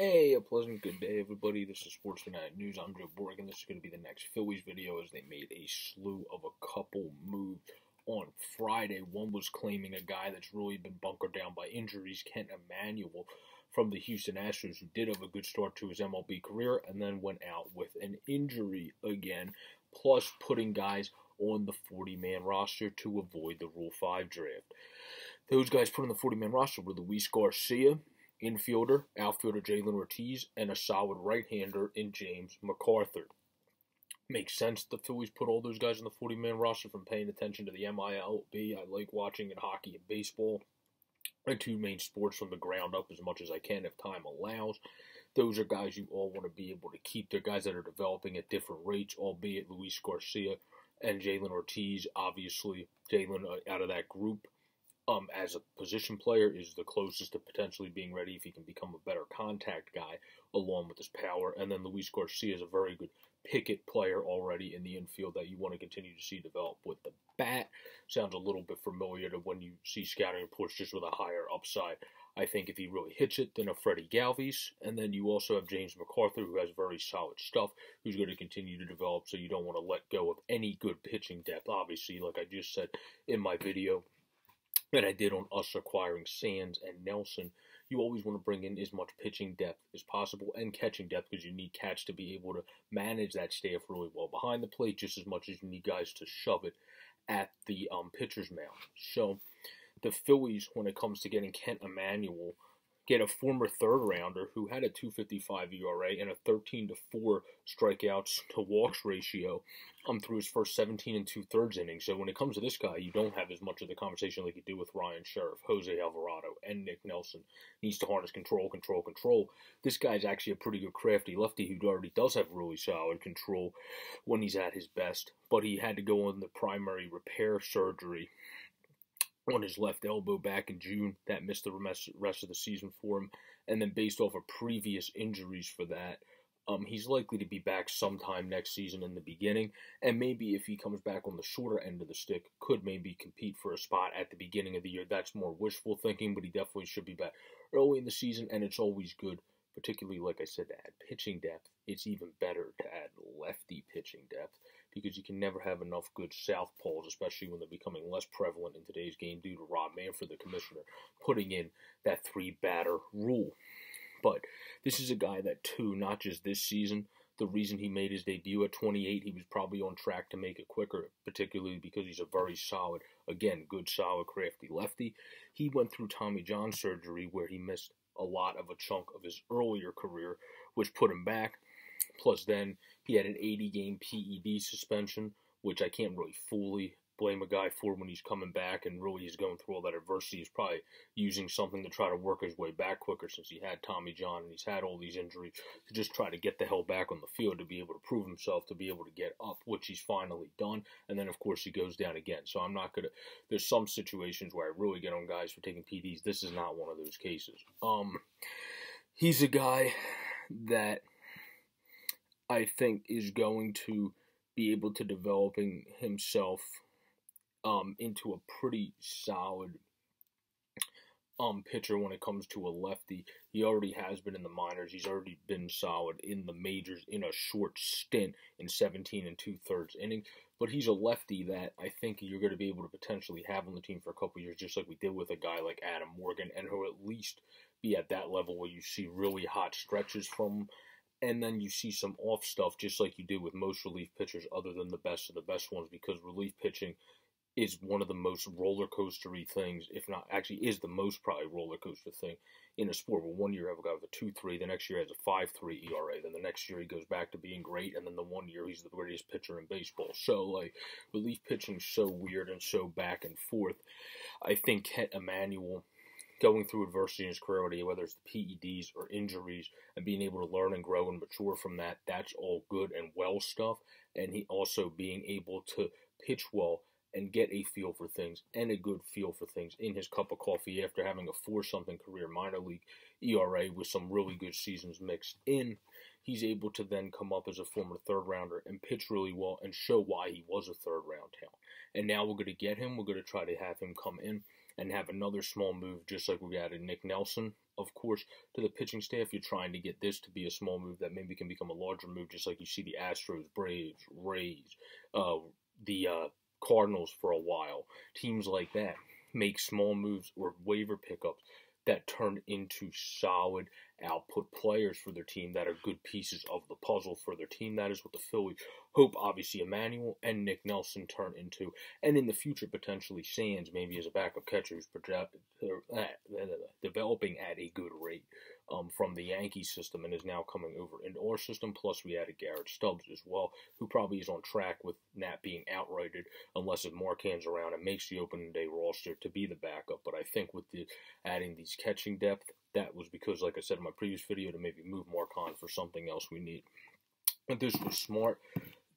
Hey, a pleasant good day, everybody. This is Sports Tonight News. I'm Joe Borg, and this is going to be the next Phillies video as they made a slew of a couple moves on Friday. One was claiming a guy that's really been bunkered down by injuries, Kent Emanuel from the Houston Astros, who did have a good start to his MLB career and then went out with an injury again, plus putting guys on the 40-man roster to avoid the Rule 5 draft. Those guys put on the 40-man roster were Luis Garcia, infielder, outfielder Jhailyn Ortiz, and a solid right-hander in James McArthur. Makes sense the Phillies put all those guys on the 40-man roster from paying attention to the MILB. I like watching in hockey and baseball, my two main sports, from the ground up as much as I can if time allows. Those are guys you all want to be able to keep. They're guys that are developing at different rates, albeit Luis Garcia and Jhailyn Ortiz. Obviously, Jhailyn out of that group, as a position player, is the closest to potentially being ready if he can become a better contact guy along with his power. And then Luis Garcia is a very good picket player already in the infield that you want to continue to see develop with the bat. Sounds a little bit familiar to when you see scouting reports, just with a higher upside. I think if he really hits it, then a Freddy Galvis. And then you also have James McArthur, who has very solid stuff, who's going to continue to develop, so you don't want to let go of any good pitching depth. Obviously, like I just said in my video that I did on us acquiring Sands and Nelson, you always want to bring in as much pitching depth as possible and catching depth, because you need catch to be able to manage that staff really well behind the plate, just as much as you need guys to shove it at the pitcher's mound. So the Phillies, when it comes to getting Kent Emanuel, get a former third-rounder who had a 2.55 ERA and a 13-4 strikeouts to walks ratio through his first 17 2/3 innings. So when it comes to this guy, you don't have as much of the conversation like you do with Ryan Sheriff, Jose Alvarado, and Nick Nelson. Needs to harness control. This guy's actually a pretty good crafty lefty who already does have really solid control when he's at his best, but he had to go on the primary repair surgery on his left elbow back in June. That missed the rest of the season for him. And then based off of previous injuries for that, he's likely to be back sometime next season in the beginning. And maybe if he comes back on the shorter end of the stick, could maybe compete for a spot at the beginning of the year. That's more wishful thinking, but he definitely should be back early in the season. And it's always good, particularly, like I said, to add pitching depth. It's even better to add lefty pitching depth, because you can never have enough good southpaws, especially when they're becoming less prevalent in today's game due to Rob Manfred, the commissioner, putting in that 3-batter rule. But this is a guy that, too, not just this season, the reason he made his debut at 28, he was probably on track to make it quicker, particularly because he's a very solid, again, good, solid, crafty lefty. He went through Tommy John surgery where he missed a lot of a chunk of his earlier career, which put him back. Plus then, he had an 80-game PED suspension, which I can't really fully blame a guy for when he's coming back and really is going through all that adversity. He's probably using something to try to work his way back quicker, since he had Tommy John and he's had all these injuries, to just try to get the hell back on the field, to be able to prove himself, to be able to get up, which he's finally done. And then, of course, he goes down again. So I'm not going to – there's some situations where I really get on guys for taking PEDs. This is not one of those cases. He's a guy that – I think is going to be able to developing himself into a pretty solid pitcher when it comes to a lefty. He already has been in the minors. He's already been solid in the majors in a short stint in 17 2/3 innings. But he's a lefty that I think you're going to be able to potentially have on the team for a couple of years, just like we did with a guy like Adam Morgan, and who at least be at that level where you see really hot stretches from him. And then you see some off stuff, just like you do with most relief pitchers, other than the best of the best ones, because relief pitching is one of the most roller coastery things, if not actually is the most probably roller coaster thing in a sport. Well, one year I have a guy with a 2.3, the next year has a 5.3 ERA, then the next year he goes back to being great, and then the one year he's the greatest pitcher in baseball. So, like, relief pitching is so weird and so back and forth. I think Kent Emanuel, going through adversity in his career, whether it's the PEDs or injuries, and being able to learn and grow and mature from that, that's all good and well stuff. And he also being able to pitch well and get a feel for things and a good feel for things in his cup of coffee after having a 4-something career minor league ERA with some really good seasons mixed in. He's able to then come up as a former third-rounder and pitch really well and show why he was a third-round talent. And now we're going to get him. We're going to try to have him come in and have another small move just like we added Nick Nelson. Of course, to the pitching staff, you're trying to get this to be a small move that maybe can become a larger move, just like you see the Astros, Braves, Rays, the Cardinals for a while. Teams like that make small moves or waiver pickups that turn into solid output players for their team that are good pieces of the puzzle for their team. That is what the Phillies hope, obviously, Emanuel and Nick Nelson turn into. And in the future, potentially, Sands, maybe as a backup catcher, who's developing at a good rate from the Yankees system and is now coming over into our system. Plus, we added Garrett Stubbs as well, who probably is on track with Knapp being outrighted, unless if Marchand's around and makes the opening day roster to be the backup. But I think with the adding these catching depth, that was because, like I said in my previous video, to maybe move Marchand for something else we need. But this was smart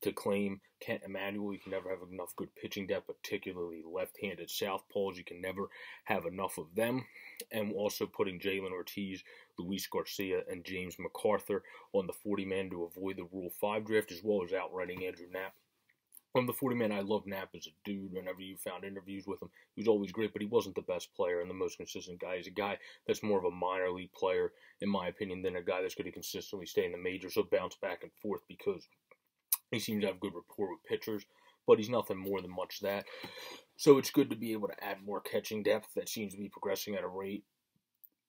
to claim Kent Emanuel. You can never have enough good pitching depth, particularly left-handed southpaws. You can never have enough of them. And also putting Jhailyn Ortiz, Luis Garcia, and James McArthur on the 40-man to avoid the Rule 5 draft, as well as outrighting Andrew Knapp. From the 40-man, I love Knapp as a dude. Whenever you found interviews with him, he was always great, but he wasn't the best player and the most consistent guy. He's a guy that's more of a minor league player, in my opinion, than a guy that's going to consistently stay in the majors, so bounce back and forth, because he seems to have good rapport with pitchers, but he's nothing more than much that. So it's good to be able to add more catching depth that seems to be progressing at a rate.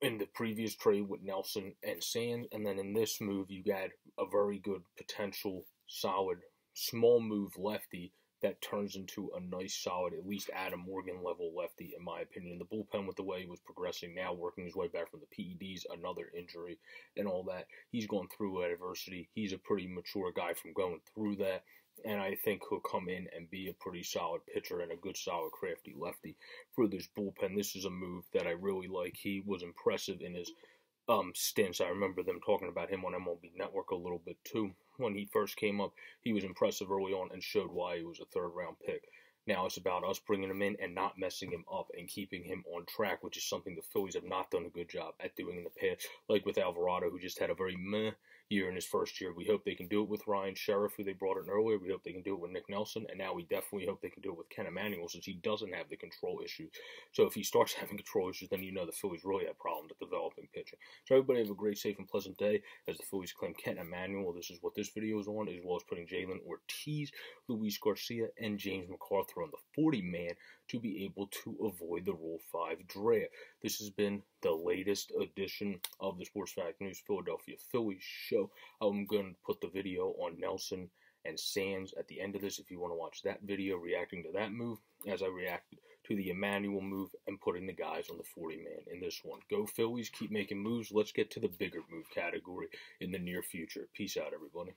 In the previous trade with Nelson and Sands, and then in this move, you got a very good potential, solid small move lefty that turns into a nice, solid, at least Adam Morgan level lefty, in my opinion. The bullpen, with the way he was progressing now, working his way back from the PEDs, another injury and all that. He's gone through adversity. He's a pretty mature guy from going through that, and I think he'll come in and be a pretty solid pitcher and a good, solid, crafty lefty for this bullpen. This is a move that I really like. He was impressive in his stints. I remember them talking about him on MLB Network a little bit too. When he first came up, he was impressive early on and showed why he was a third-round pick. Now it's about us bringing him in and not messing him up and keeping him on track, which is something the Phillies have not done a good job at doing in the past, like with Alvarado, who just had a very meh year in his first year. We hope they can do it with Ryan Sheriff, who they brought in earlier. We hope they can do it with Nick Nelson, and now we definitely hope they can do it with Kent Emanuel, since he doesn't have the control issues. So if he starts having control issues, then you know the Phillies really have problems at developing pitching. So everybody have a great, safe, and pleasant day as the Phillies claim Kent Emanuel. This is what this video is on, as well as putting Jhailyn Ortiz, Luis Garcia, and James McArthur on the 40-man to be able to avoid the Rule 5 draft. This has been the latest edition of the Sports Fact News Philadelphia Phillies show. I'm going to put the video on Nelson and Sands at the end of this if you want to watch that video reacting to that move, as I reacted to the Emanuel move and putting the guys on the 40-man in this one. Go Phillies, keep making moves. Let's get to the bigger move category in the near future. Peace out, everybody.